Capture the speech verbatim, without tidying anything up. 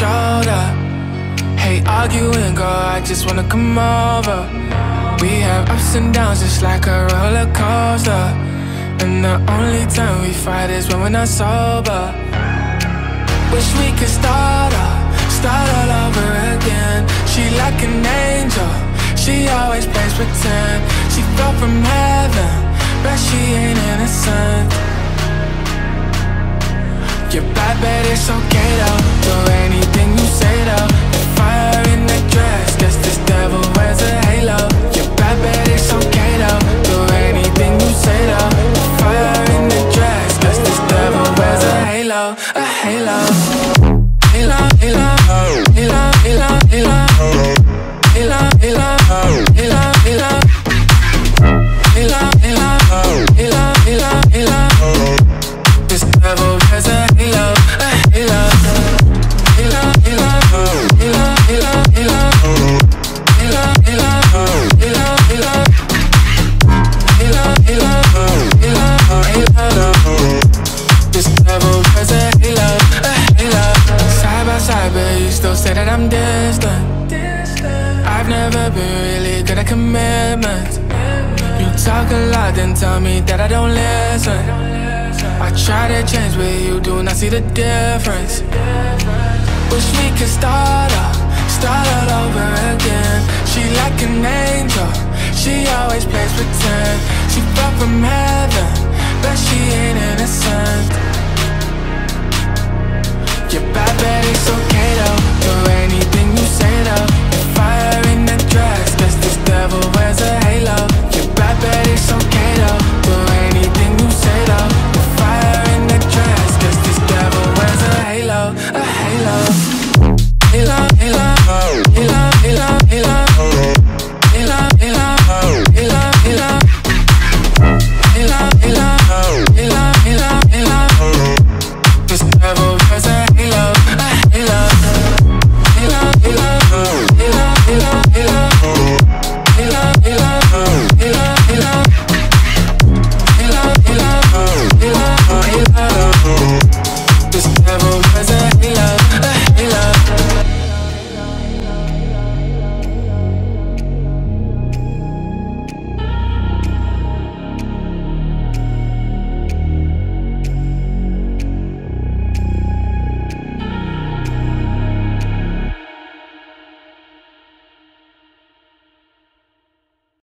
shoulder. Hey, arguing, girl, I just wanna come over. We have ups and downs just like a roller coaster, and the only time we fight is when we're not sober. Wish we could start up, start all over again. She like an angel, she always plays pretend. She fell from heaven, but she ain't innocent. You're bad, but it's okay though. Do anything you say though. The fire in the dress, guess this devil wears a halo. You're bad, but it's okay though. Do anything you say though. The fire in the dress, guess this devil wears a halo, a halo. Halo, halo, halo, halo, halo, halo, halo, halo, halo, halo, halo, halo, halo, halo, halo. This devil has a halo, a halo. Halo, halo, halo, halo, halo. Halo, halo, halo, halo. Halo, halo, halo, halo. This devil has a halo, a halo. Side by side, but you still say that I'm distant. I've never been really good at commitment. You talk a lot, then tell me that I don't listen. I try to change, but you do not see the difference. Wish we could start up, start all over again. She like an angel, she always plays pretend. She fell from heaven, but she ain't innocent.